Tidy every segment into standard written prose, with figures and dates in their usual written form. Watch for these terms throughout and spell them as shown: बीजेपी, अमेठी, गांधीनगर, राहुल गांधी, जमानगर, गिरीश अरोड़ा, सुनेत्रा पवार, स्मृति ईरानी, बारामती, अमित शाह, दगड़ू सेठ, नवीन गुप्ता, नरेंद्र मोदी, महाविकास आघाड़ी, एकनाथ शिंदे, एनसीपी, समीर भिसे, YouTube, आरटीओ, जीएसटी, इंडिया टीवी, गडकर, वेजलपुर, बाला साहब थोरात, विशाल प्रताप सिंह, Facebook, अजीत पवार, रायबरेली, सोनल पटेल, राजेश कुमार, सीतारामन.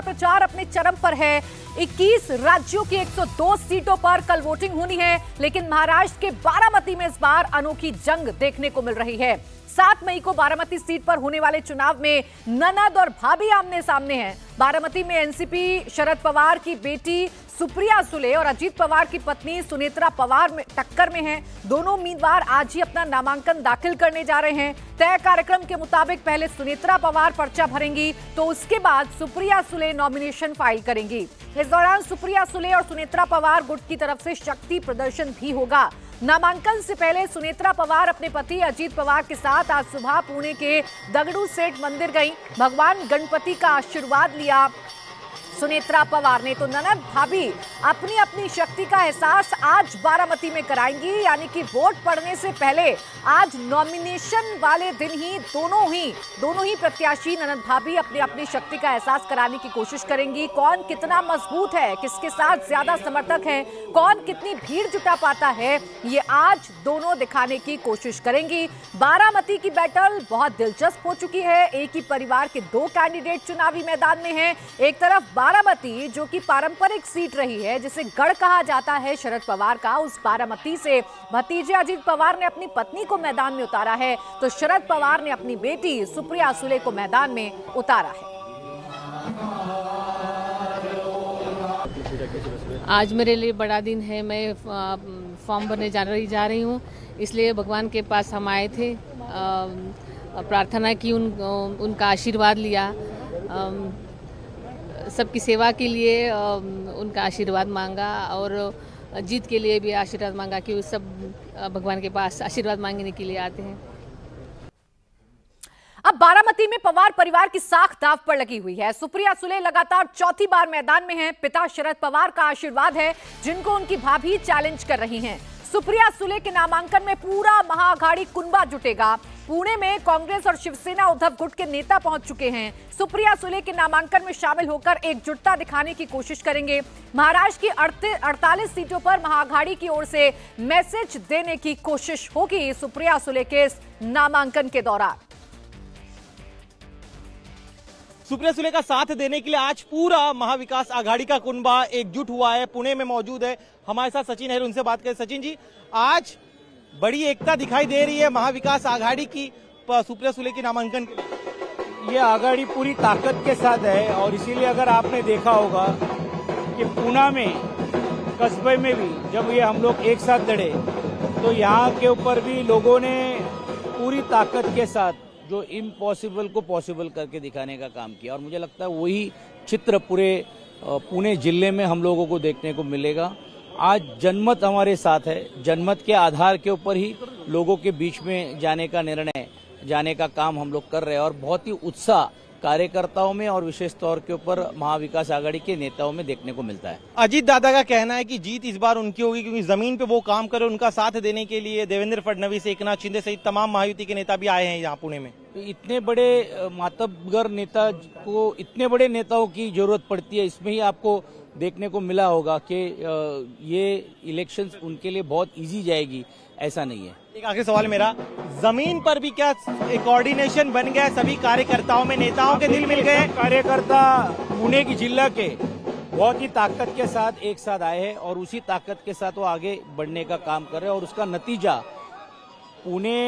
का प्रचार अपने चरम पर है। 21 राज्यों की 102 सीटों पर कल वोटिंग होनी है, लेकिन महाराष्ट्र के बारामती में इस बार अनोखी जंग देखने को मिल रही है। 7 मई को बारामती सीट पर होने वाले चुनाव में ननद और भाभी आमने सामने हैं। बारामती में एनसीपी शरद पवार की बेटी सुप्रिया सुले और अजीत पवार की पत्नी सुनेत्रा पवार में टक्कर में हैं। दोनों उम्मीदवार आज ही अपना नामांकन दाखिल करने जा रहे हैं। तय कार्यक्रम के मुताबिक पहले सुनेत्रा पवार पर्चा भरेंगी तो उसके बाद सुप्रिया सुले नॉमिनेशन फाइल करेंगी। इस दौरान सुप्रिया सुले और सुनेत्रा पवार गुट की तरफ से शक्ति प्रदर्शन भी होगा। नामांकन से पहले सुनेत्रा पवार अपने पति अजीत पवार के साथ आज सुबह पुणे के दगड़ू सेठ मंदिर गईं, भगवान गणपति का आशीर्वाद लिया सुनेत्रा पवार ने। तो ननद भाभी अपनी अपनी शक्ति का एहसास आज बारामती में कराएंगी, यानी कि वोट पड़ने से पहले आज नॉमिनेशन वाले दिन ही दोनों ही प्रत्याशी ननद भाभी अपनी अपनी शक्ति का एहसास कराने की कोशिश करेंगी। कौन कितना मजबूत है, किसके साथ ज्यादा समर्थक हैं, कौन कितनी भीड़ जुटा पाता है, ये आज दोनों दिखाने की कोशिश करेंगी। बारामती की बैटल बहुत दिलचस्प हो चुकी है। एक ही परिवार के 2 कैंडिडेट चुनावी मैदान में है। एक तरफ बारामती, जो कि पारंपरिक सीट रही है, जिसे गढ़ कहा जाता है शरद पवार का, उस बारामती से भतीजे अजीत पवार ने अपनी पत्नी को मैदान में उतारा है, तो शरद पवार ने अपनी बेटी सुप्रिया सुले को मैदान में उतारा है। आज मेरे लिए बड़ा दिन है, मैं फॉर्म भरने जा रही हूँ, इसलिए भगवान के पास हम आए थे, प्रार्थना की, उनका आशीर्वाद लिया, सबकी सेवा के लिए उनका आशीर्वाद मांगा और जीत के लिए भी आशीर्वाद मांगा कि वो सब भगवान के पास आशीर्वाद मांगने के लिए आते हैं। अब बारामती में पवार परिवार की साख दांव पर लगी हुई है। सुप्रिया सुले लगातार चौथी बार मैदान में हैं। पिता शरद पवार का आशीर्वाद है, जिनको उनकी भाभी चैलेंज कर रही हैं। सुप्रिया सुले के नामांकन में पूरा महाअघाड़ी कुनबा जुटेगा। पुणे में कांग्रेस और शिवसेना उद्धव गुट के नेता पहुंच चुके हैं। सुप्रिया सुले के नामांकन में शामिल होकर एकजुटता दिखाने की कोशिश करेंगे। महाराष्ट्र की 48 सीटों पर महाअघाड़ी की ओर से मैसेज देने की कोशिश होगी सुप्रिया सुले के इस नामांकन के दौरान। सुप्रिया सुले का साथ देने के लिए आज पूरा महाविकास आघाड़ी का कुनबा एकजुट हुआ है, पुणे में मौजूद है। हमारे साथ सचिन अहिर, उनसे बात करें। सचिन जी, आज बड़ी एकता दिखाई दे रही है महाविकास आघाड़ी की सुप्रिया सुले की नामांकन के लिए। ये आघाड़ी पूरी ताकत के साथ है और इसीलिए अगर आपने देखा होगा कि पुणे में, कस्बे में भी जब ये हम लोग एक साथ लड़े तो यहाँ के ऊपर भी लोगों ने पूरी ताकत के साथ जो इम्पॉसिबल को पॉसिबल करके दिखाने का काम किया और मुझे लगता है वही चित्र पूरे पुणे जिले में हम लोगों को देखने को मिलेगा। आज जनमत हमारे साथ है, जनमत के आधार के ऊपर ही लोगों के बीच में जाने का निर्णय, जाने का काम हम लोग कर रहे हैं और बहुत ही उत्साह कार्यकर्ताओं में और विशेष तौर के ऊपर महाविकास आघाड़ी के नेताओं में देखने को मिलता है। अजीत दादा का कहना है कि जीत इस बार उनकी होगी क्योंकि जमीन पे वो काम करे। उनका साथ देने के लिए देवेंद्र फडणवीस, एकनाथ शिंदे सहित तमाम महायुति के नेता भी आए हैं यहाँ पुणे में। इतने बड़े मातबगर नेता को, इतने बड़े नेताओं की जरूरत पड़ती है, इसमें ही आपको देखने को मिला होगा कि ये इलेक्शंस उनके लिए बहुत इजी जाएगी, ऐसा नहीं है। एक आखिरी सवाल मेरा, जमीन पर भी क्या कोऑर्डिनेशन बन गया? सभी कार्यकर्ताओं में, नेताओं के दिल मिल गए? कार्यकर्ता पुणे की जिला के बहुत ही ताकत के साथ एक साथ आए हैं और उसी ताकत के साथ वो आगे बढ़ने का काम कर रहे हैं और उसका नतीजा पुणे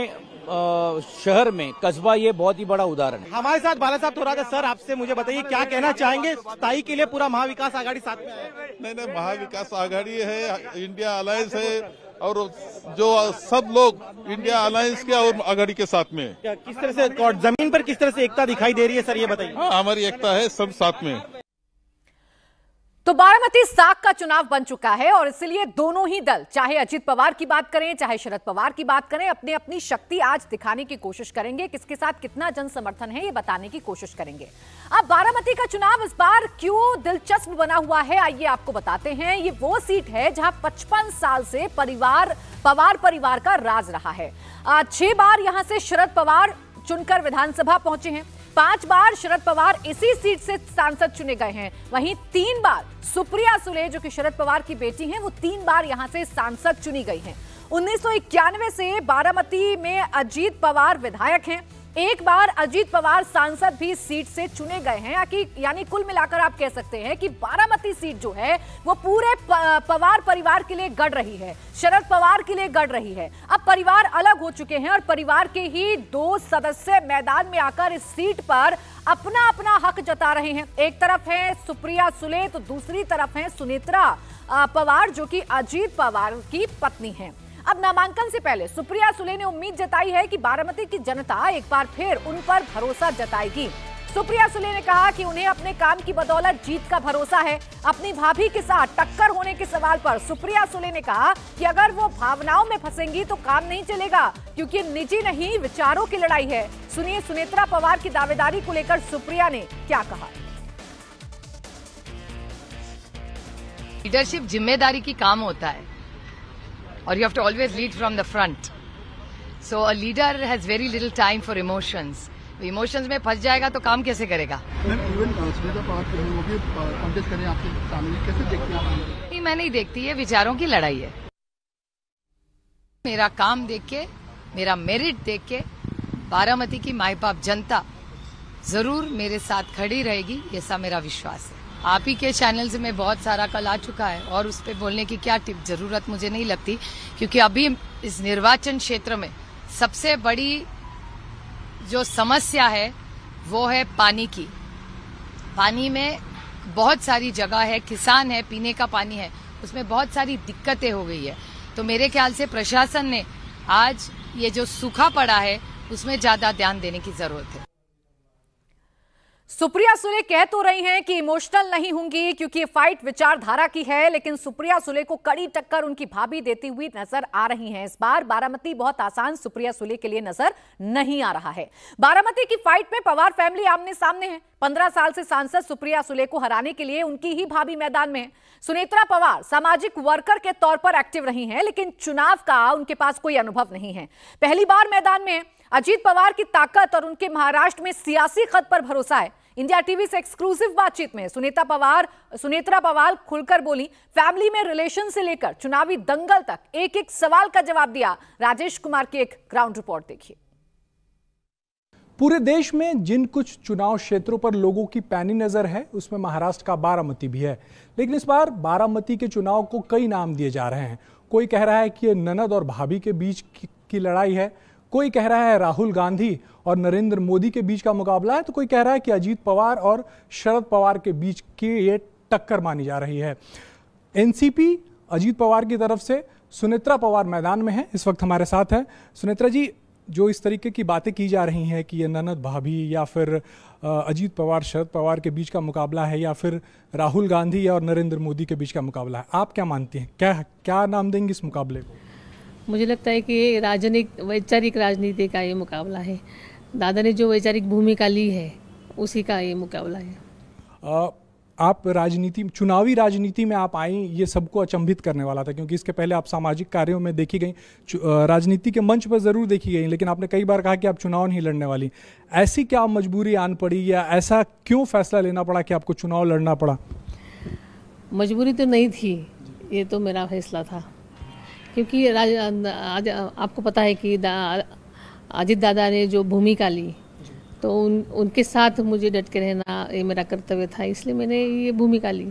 शहर में, कस्बा, ये बहुत ही बड़ा उदाहरण है। हमारे साथ बाला साहब थोरात, सर आपसे मुझे बताइए क्या कहना चाहेंगे स्थाई के लिए? पूरा महाविकास आघाड़ी साथ में है? नहीं, महाविकास आघाड़ी है, इंडिया अलायंस है और जो सब लोग इंडिया अलायंस के और आघाड़ी के साथ में है। किस तरह से जमीन पर किस तरह से एकता दिखाई दे रही है सर, ये बताइए। हाँ, हमारी एकता है, सब साथ में। तो बारामती साख का चुनाव बन चुका है और इसलिए दोनों ही दल, चाहे अजीत पवार की बात करें चाहे शरद पवार की बात करें, अपनी अपनी शक्ति आज दिखाने की कोशिश करेंगे। किसके साथ कितना जन समर्थन है, ये बताने की कोशिश करेंगे। अब बारामती का चुनाव इस बार क्यों दिलचस्प बना हुआ है, आइए आपको बताते हैं। ये वो सीट है जहाँ 55 साल से पवार परिवार का राज रहा है। 6 बार यहाँ से शरद पवार चुनकर विधानसभा पहुंचे हैं। 5 बार शरद पवार इसी सीट से सांसद चुने गए हैं। वहीं 3 बार सुप्रिया सुले, जो कि शरद पवार की बेटी हैं, वो 3 बार यहां से सांसद चुनी गई हैं। 1991 से बारामती में अजीत पवार विधायक हैं। एक बार अजीत पवार सांसद भी सीट से चुने गए हैं, यानी कुल मिलाकर आप कह सकते हैं कि बारामती सीट जो है वो पूरे पवार परिवार के लिए गढ़ रही है, शरद पवार के लिए गढ़ रही है। अब परिवार अलग हो चुके हैं और परिवार के ही दो सदस्य मैदान में आकर इस सीट पर अपना अपना हक जता रहे हैं। एक तरफ है सुप्रिया सुले तो दूसरी तरफ है सुनेत्रा पवार जो कि अजीत पवार की पत्नी है। अब नामांकन से पहले सुप्रिया सुले ने उम्मीद जताई है कि बारामती की जनता एक बार फिर उन पर भरोसा जताएगी। सुप्रिया सुले ने कहा कि उन्हें अपने काम की बदौलत जीत का भरोसा है। अपनी भाभी के साथ टक्कर होने के सवाल पर सुप्रिया सुले ने कहा कि अगर वो भावनाओं में फंसेंगी तो काम नहीं चलेगा, क्योंकि निजी नहीं विचारों की लड़ाई है। सुनिए सुनेत्रा पवार की दावेदारी को लेकर सुप्रिया ने क्या कहा। लीडरशिप जिम्मेदारी की काम होता है और you have to always lead from the front. So a leader has very little time for emotions. Emotions में फंस जाएगा तो काम कैसे करेगा? नहीं, मैं नहीं देखती, ये विचारों की लड़ाई है। मेरा काम देख के, मेरा मेरिट देख के बारामती की माय बाप जनता जरूर मेरे साथ खड़ी रहेगी, ऐसा मेरा विश्वास है। आप ही के चैनल से मैं बहुत सारा कल आ चुका है और उस पर बोलने की क्या टिप जरूरत मुझे नहीं लगती, क्योंकि अभी इस निर्वाचन क्षेत्र में सबसे बड़ी जो समस्या है वो है पानी की। पानी में बहुत सारी जगह है, किसान है, पीने का पानी है, उसमें बहुत सारी दिक्कतें हो गई है। तो मेरे ख्याल से प्रशासन ने आज ये जो सूखा पड़ा है उसमें ज्यादा ध्यान देने की जरूरत है। सुप्रिया सुले कह तो रही हैं कि इमोशनल नहीं होंगी क्योंकि ये फाइट विचारधारा की है, लेकिन सुप्रिया सुले को कड़ी टक्कर उनकी भाभी देती हुई नजर आ रही हैं। इस बार बारामती बहुत आसान सुप्रिया सुले के लिए नजर नहीं आ रहा है। बारामती की फाइट में पवार फैमिली आमने सामने है। 15 साल से सांसद सुप्रिया सुले को हराने के लिए उनकी ही भाभी मैदान में है। सुनेत्रा पवार सामाजिक वर्कर के तौर पर एक्टिव रही है, लेकिन चुनाव का उनके पास कोई अनुभव नहीं है, पहली बार मैदान में है। अजीत पवार की ताकत और उनके महाराष्ट्र में सियासी खत पर भरोसा है। इंडिया टीवी से एक्सक्लूसिव बातचीत में सुनेत्रा पवार खुलकर बोली, फैमिली में रिलेशन से लेकर चुनावी दंगल तक एक एक सवाल का जवाब दिया। राजेश कुमार की एक ग्राउंड रिपोर्ट देखिए। पूरे देश में जिन कुछ चुनाव क्षेत्रों पर लोगों की पैनी नजर है उसमें महाराष्ट्र का बारामती भी है, लेकिन इस बार बारामती के चुनाव को कई नाम दिए जा रहे हैं। कोई कह रहा है कि ये ननद और भाभी के बीच की लड़ाई है, कोई कह रहा है राहुल गांधी और नरेंद्र मोदी के बीच का मुकाबला है, तो कोई कह रहा है कि अजीत पवार और शरद पवार के बीच की ये टक्कर मानी जा रही है। एनसीपी अजीत पवार की तरफ से, सुनेत्रा पवार मैदान में है। इस वक्त हमारे साथ है सुनेत्रा जी, जो इस तरीके की बातें की जा रही हैं कि ये ननद भाभी या फिर अजीत पवार शरद पवार के बीच का मुकाबला है या फिर राहुल गांधी और नरेंद्र मोदी के बीच का मुकाबला है, आप क्या मानती हैं, क्या नाम देंगे इस मुकाबले को? मुझे लगता है कि ये वैचारिक राजनीति का ये मुकाबला है। दादा ने जो वैचारिक भूमिका ली है उसी का ये मुकाबला है। आप चुनावी राजनीति में आप आई, ये सबको अचंभित करने वाला था, क्योंकि इसके पहले आप सामाजिक कार्यों में देखी गई, राजनीति के मंच पर ज़रूर देखी गई, लेकिन आपने कई बार कहा कि आप चुनाव नहीं लड़ने वाली। ऐसी क्या मजबूरी आन पड़ी या ऐसा क्यों फैसला लेना पड़ा कि आपको चुनाव लड़ना पड़ा? मजबूरी तो नहीं थी, ये तो मेरा फैसला था, क्योंकि आपको पता है कि अजीत दादा ने जो भूमिका ली तो उनके साथ मुझे डट के रहना ये मेरा कर्तव्य था, इसलिए मैंने ये भूमिका ली।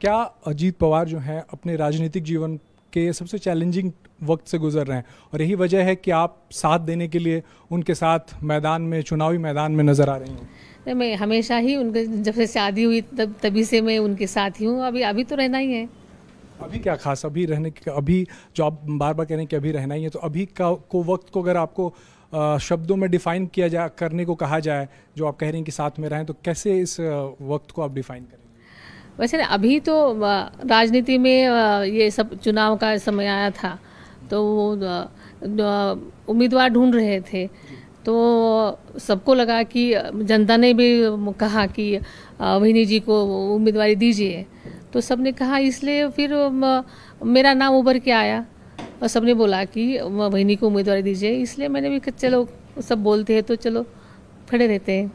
क्या अजीत पवार जो हैं अपने राजनीतिक जीवन के सबसे चैलेंजिंग वक्त से गुजर रहे हैं और यही वजह है कि आप साथ देने के लिए उनके साथ मैदान में, चुनावी मैदान में नजर आ रही हैं? नहीं, मैं हमेशा ही उनके, जब से शादी हुई तभी से मैं उनके साथ ही हूँ, अभी तो रहना ही है। अभी क्या खास, अभी रहने के, अभी जो आप बार बार कह रहे हैं कि अभी रहना ही है, तो अभी को वक्त को अगर आपको शब्दों में डिफाइन किया जाए, करने को कहा जाए, जो आप कह रहे हैं कि साथ में रहें, तो कैसे इस वक्त को आप डिफाइन करेंगे? वैसे ना अभी तो राजनीति में ये सब चुनाव का समय आया था तो उम्मीदवार ढूंढ रहे थे, तो सबको लगा कि जनता ने भी कहा कि अभिनी जी को उम्मीदवारी दीजिए, तो सबने कहा, इसलिए फिर मेरा नाम उभर के आया और सबने बोला कि बहनी को उम्मीदवारी दीजिए, इसलिए मैंने भी चलो सब बोलते हैं तो चलो खड़े रहते हैं।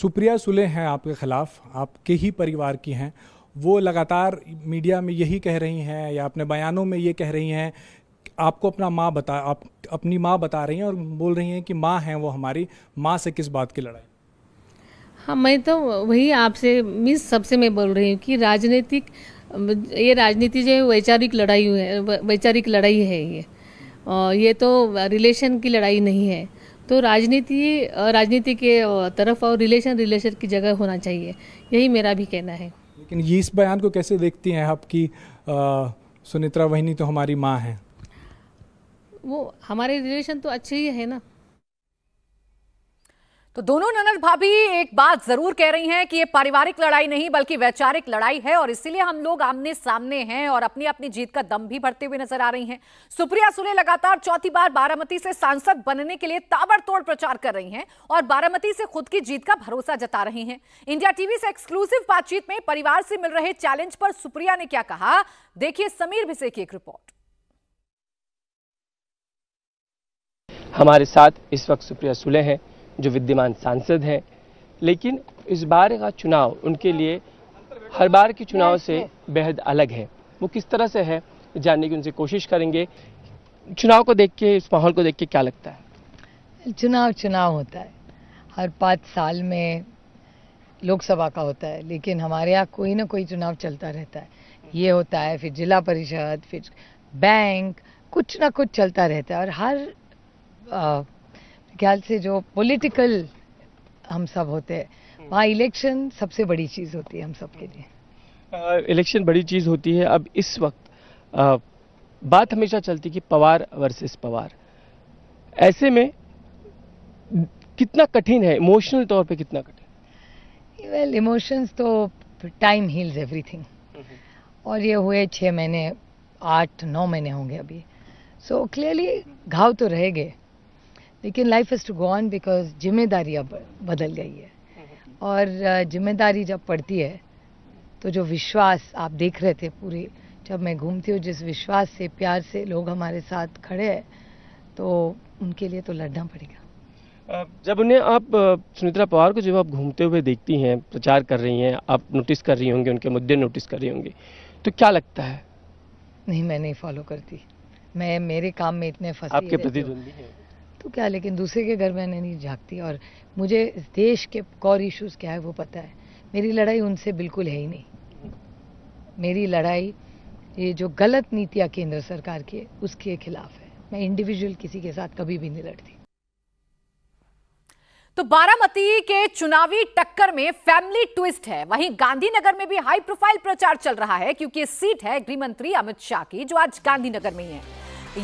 सुप्रिया सुले हैं आपके खिलाफ, आपके ही परिवार की हैं, वो लगातार मीडिया में यही कह रही हैं या अपने बयानों में ये कह रही हैं, आपको आप अपनी माँ बता रही हैं और बोल रही हैं कि माँ हैं वो हमारी, माँ से किस बात की लड़ाई? हाँ, मैं तो वही आपसे मिस सबसे मैं बोल रही हूँ कि राजनीति जो है वैचारिक लड़ाई है ये तो रिलेशन की लड़ाई नहीं है। तो राजनीति के तरफ और रिलेशन की जगह होना चाहिए, यही मेरा भी कहना है। लेकिन ये इस बयान को कैसे देखती हैं आपकी सुनेत्रा वहिनी तो हमारी माँ है? वो हमारे रिलेशन तो अच्छे ही है ना। तो दोनों ननद भाभी एक बात जरूर कह रही हैं कि ये पारिवारिक लड़ाई नहीं बल्कि वैचारिक लड़ाई है और इसीलिए हम लोग आमने सामने हैं और अपनी अपनी जीत का दम भी भरते हुए नजर आ रही हैं। सुप्रिया सुले लगातार चौथी बार बारामती से सांसद बनने के लिए ताबड़तोड़ प्रचार कर रही हैं और बारामती से खुद की जीत का भरोसा जता रही हैं। इंडिया टीवी से एक्सक्लूसिव बातचीत में परिवार से मिल रहे चैलेंज पर सुप्रिया ने क्या कहा, देखिए समीर भिसे की एक रिपोर्ट। हमारे साथ इस वक्त सुप्रिया सुले हैं जो विद्यमान सांसद हैं, लेकिन इस बार का चुनाव उनके लिए हर बार के चुनाव से बेहद अलग है। वो किस तरह से है जानने की उनसे कोशिश करेंगे। चुनाव को देख के, इस माहौल को देख के क्या लगता है? चुनाव होता है, हर 5 साल में लोकसभा का होता है, लेकिन हमारे यहाँ कोई ना कोई चुनाव चलता रहता है। ये होता है, फिर जिला परिषद, फिर बैंक, कुछ ना कुछ चलता रहता है। और हर ख्याल से जो पॉलिटिकल हम सब होते हैं वहाँ इलेक्शन सबसे बड़ी चीज़ होती है हम सब के लिए। इलेक्शन बड़ी चीज़ होती है। अब इस वक्त बात हमेशा चलती कि पवार वर्सेस पवार, ऐसे में कितना कठिन है इमोशनल तौर पे, कितना कठिन? वेल, इमोशंस तो टाइम हील्स एवरीथिंग और ये हुए 6 महीने, 8-9 महीने होंगे अभी। सो क्लियरली घाव तो रह गए, लेकिन life has to go on because जिम्मेदारी अब बदल गई है। और जिम्मेदारी जब पड़ती है तो जो विश्वास आप देख रहे थे पूरे, जब मैं घूमती हूँ, जिस विश्वास से, प्यार से लोग हमारे साथ खड़े हैं, तो उनके लिए तो लड़ना पड़ेगा। जब उन्हें आप, सुनेत्रा पवार को जब आप घूमते हुए देखती हैं, प्रचार कर रही हैं, आप नोटिस कर रही होंगी, उनके मुद्दे नोटिस कर रही होंगी, तो क्या लगता है? नहीं, मैं नहीं फॉलो करती, मैं मेरे काम में इतने फंसी। आपके प्रतिद्वंदी हैं तो क्या, लेकिन दूसरे के घर में नहीं झाँकती और मुझे इस देश के कोर इश्यूज़ क्या है वो पता है। मेरी लड़ाई उनसे बिल्कुल है ही नहीं। मेरी लड़ाई ये जो गलत नीतियाँ केंद्र सरकार की है उसके खिलाफ है। मैं इंडिविजुअल किसी के साथ कभी भी नहीं लड़ती। तो बारामती के चुनावी टक्कर में फैमिली ट्विस्ट है, वहीं गांधीनगर में भी हाई प्रोफाइल प्रचार चल रहा है क्योंकि ये सीट है गृहमंत्री अमित शाह की जो आज गांधीनगर में ही है।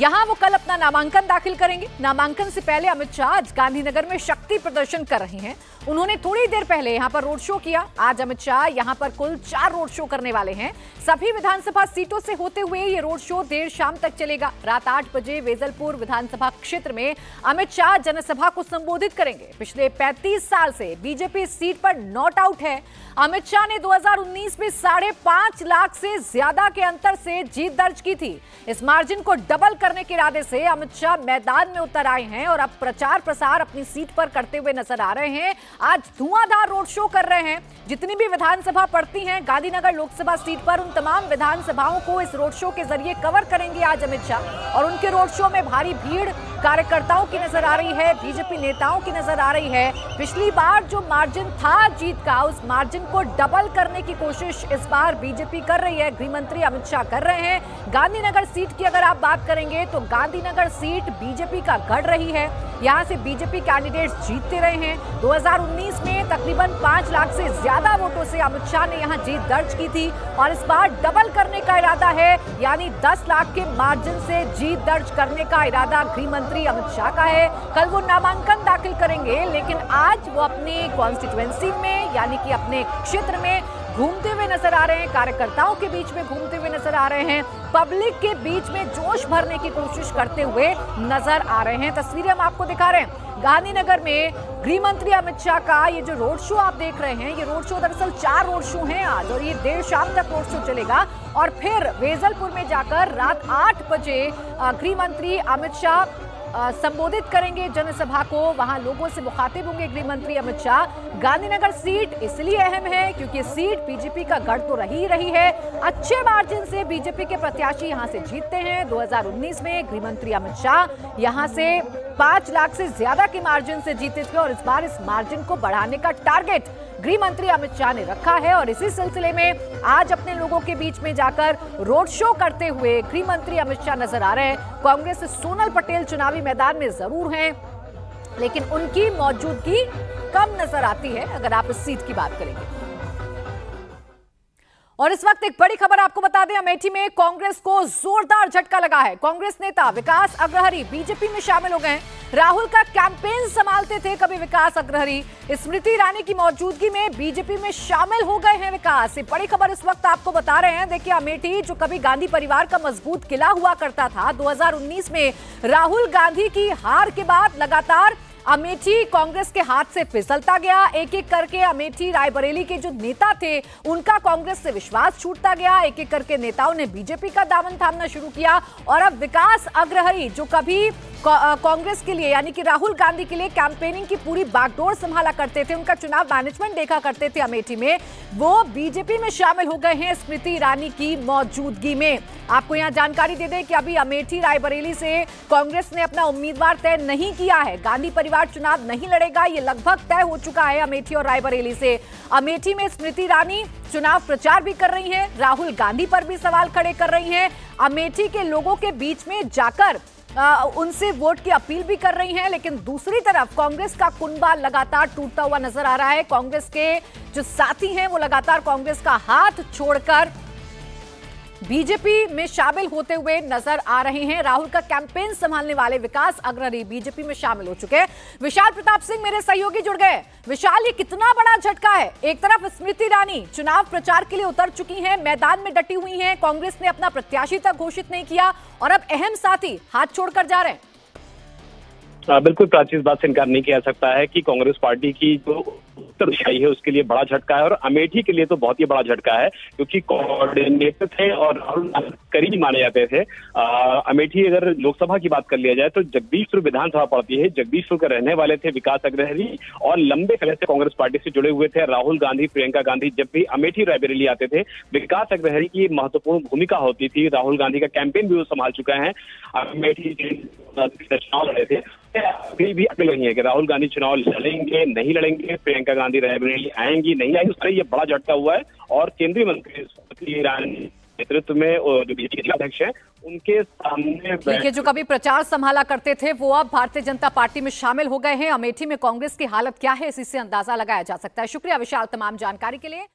यहां वो कल अपना नामांकन दाखिल करेंगे। नामांकन से पहले अमित शाह आज गांधीनगर में शक्ति प्रदर्शन कर रहे हैं। उन्होंने थोड़ी देर पहले यहां पर रोड शो किया। आज अमित शाह यहां पर कुल 4 रोड शो करने वाले हैं। सभी विधानसभा सीटों से होते हुए ये रोड शो देर शाम तक चलेगा। रात 8 बजे वेजलपुर विधानसभा क्षेत्र में अमित शाह जनसभा को संबोधित करेंगे। पिछले 35 साल से बीजेपी सीट पर नॉट आउट है। अमित शाह ने 2019 में 5.5 लाख से ज्यादा के अंतर से जीत दर्ज की थी। इस मार्जिन को डबल करने के इरादे से अमित शाह मैदान में उतर आए हैं और अब प्रचार प्रसार अपनी सीट पर करते हुए नजर आ रहे हैं। आज धुआंधार रोड शो कर रहे हैं। जितनी भी विधानसभा पड़ती हैं गांधीनगर लोकसभा सीट पर, उन तमाम विधानसभाओं को इस रोड शो के जरिए कवर करेंगे आज अमित शाह। और उनके रोड शो में भारी भीड़ कार्यकर्ताओं की नजर आ रही है, बीजेपी नेताओं की नजर आ रही है। पिछली बार जो मार्जिन था जीत का, उस मार्जिन को डबल करने की कोशिश इस बार बीजेपी कर रही है, गृह मंत्री अमित शाह कर रहे हैं। गांधीनगर सीट की अगर आप बात करेंगे तो गांधीनगर सीट बीजेपी का गढ़ रही है। यहां से बीजेपी कैंडिडेट्स जीतते रहे हैं। 2019 में तकरीबन 5 लाख से ज्यादा वोटों से अमित शाह ने यहां जीत दर्ज की थी और इस बार डबल करने का इरादा है, यानी 10 लाख के मार्जिन से जीत दर्ज करने का इरादा गृह मंत्री अमित शाह का है। कल वो नामांकन दाखिल करेंगे, लेकिन आज वो अपने कॉन्स्टिट्यूएंसी में, यानी कि अपने क्षेत्र में घूमते हुए नजर आ रहे हैं, कार्यकर्ताओं के बीच में घूमते हुए नजर आ रहे हैं, पब्लिक के बीच में जोश भरने की कोशिश करते हुए नजर आ रहे हैं। तस्वीरें हम आपको दिखा रहे हैं गांधीनगर में गृह मंत्री अमित शाह का। ये जो रोड शो आप देख रहे हैं, ये रोड शो दरअसल 4 रोड शो हैं आज और ये देर शाम तक रोड शो चलेगा और फिर वेजलपुर में जाकर रात 8 बजे गृह मंत्री अमित शाह संबोधित करेंगे जनसभा को, वहां लोगों से मुखातिब होंगे गृह मंत्री अमित शाह। गांधीनगर सीट इसलिए अहम है क्योंकि सीट बीजेपी का गढ़ तो रही है। अच्छे मार्जिन से बीजेपी के प्रत्याशी यहां से जीतते हैं। 2019 में गृह मंत्री अमित शाह यहां से 5 लाख से ज्यादा के मार्जिन से जीते थे और इस बार इस मार्जिन को बढ़ाने का टारगेट गृह मंत्री अमित शाह ने रखा है। और इसी सिलसिले में आज अपने लोगों के बीच में जाकर रोड शो करते हुए गृह मंत्री अमित शाह नजर आ रहे हैं। कांग्रेस से सोनल पटेल चुनावी मैदान में जरूर हैं, लेकिन उनकी मौजूदगी कम नजर आती है अगर आप इस सीट की बात करेंगे। और इस वक्त एक बड़ी खबर आपको बता दें, अमेठी में कांग्रेस को जोरदार झटका लगा है। कांग्रेस नेता विकास अग्रहरी बीजेपी में शामिल हो गए। राहुल का कैंपेन संभालते थे कभी विकास अग्रहरी, स्मृति ईरानी की मौजूदगी में बीजेपी में शामिल हो गए हैं विकास। ये बड़ी खबर इस वक्त आपको बता रहे हैं। देखिए, अमेठी जो कभी गांधी परिवार का मजबूत किला हुआ करता था, 2019 में राहुल गांधी की हार के बाद लगातार अमेठी कांग्रेस के हाथ से फिसलता गया। एक एक करके अमेठी रायबरेली के जो नेता थे उनका कांग्रेस से विश्वास छूटता गया। एक एक करके नेताओं ने बीजेपी का दामन थामना शुरू किया और अब विकास अग्रहरी जो कभी कांग्रेस के लिए यानी कि राहुल गांधी के लिए कैंपेनिंग की पूरी बागडोर संभाला करते थे, उनका चुनाव मैनेजमेंट देखा करते थे अमेठी में, वो बीजेपी में शामिल हो गए हैं स्मृति ईरानी की मौजूदगी में। आपको यहाँ जानकारी दे दें कि अभी अमेठी रायबरेली से कांग्रेस ने अपना उम्मीदवार तय नहीं किया है। गांधी परिवार चुनाव नहीं लड़ेगा, ये लगभग तय हो चुका है अमेठी और रायबरेली से। अमेठी में स्मृति ईरानी चुनाव प्रचार भी कर रही हैं, राहुल गांधी पर भी सवाल खड़े कर रही हैं, अमेठी के लोगों के बीच में जाकर उनसे वोट की अपील भी कर रही हैं। लेकिन दूसरी तरफ कांग्रेस का कुनबा लगातार टूटता हुआ नजर आ रहा है। कांग्रेस के जो साथी हैं वो लगातार कांग्रेस का हाथ छोड़कर बीजेपी में शामिल होते हुए नजर आ रहे हैं। राहुल का कैंपेन संभालने वाले विकास अग्रहरी बीजेपी में शामिल हो चुके हैं। विशाल प्रताप सिंह मेरे सहयोगी जुड़ गए। विशाल, ये कितना बड़ा झटका है? एक तरफ स्मृति ईरानी चुनाव प्रचार के लिए उतर चुकी हैं, मैदान में डटी हुई हैं, कांग्रेस ने अपना प्रत्याशी तक घोषित नहीं किया और अब अहम साथी हाथ छोड़कर जा रहे हैं। बिल्कुल प्राची, इस बात से इनकार नहीं किया जा सकता है कि कांग्रेस पार्टी की जो उत्तरदायी है उसके लिए बड़ा झटका है और अमेठी के लिए तो बहुत ही बड़ा झटका है क्योंकि कोऑर्डिनेटर थे और करीबी माने जाते थे। अमेठी अगर लोकसभा की बात कर लिया जाए तो जगदीशपुर विधानसभा पड़ती है। जगदीशपुर के रहने वाले थे विकास अग्रहरी और लंबे समय से कांग्रेस पार्टी से जुड़े हुए थे। राहुल गांधी, प्रियंका गांधी जब भी अमेठी रायबरेली आते थे, विकास अग्रहरी की महत्वपूर्ण भूमिका होती थी। राहुल गांधी का कैंपेन भी वो संभाल चुके हैं। अमेठी चुनाव लड़े थे, अभी भी अपील रही है कि राहुल गांधी चुनाव लड़ेंगे नहीं लड़ेंगे, प्रियंका गांधी रायबरेली आएंगी नहीं आएंगी, उस पर यह बड़ा झटका हुआ है। और केंद्रीय मंत्री स्मृति ईरानी नेतृत्व में जो बीजेपी के अध्यक्ष हैं उनके सामने, देखिए जो कभी प्रचार संभाला करते थे वो अब भारतीय जनता पार्टी में शामिल हो गए हैं। अमेठी में कांग्रेस की हालत क्या है, इसी से अंदाजा लगाया जा सकता है। शुक्रिया विशाल तमाम जानकारी के लिए।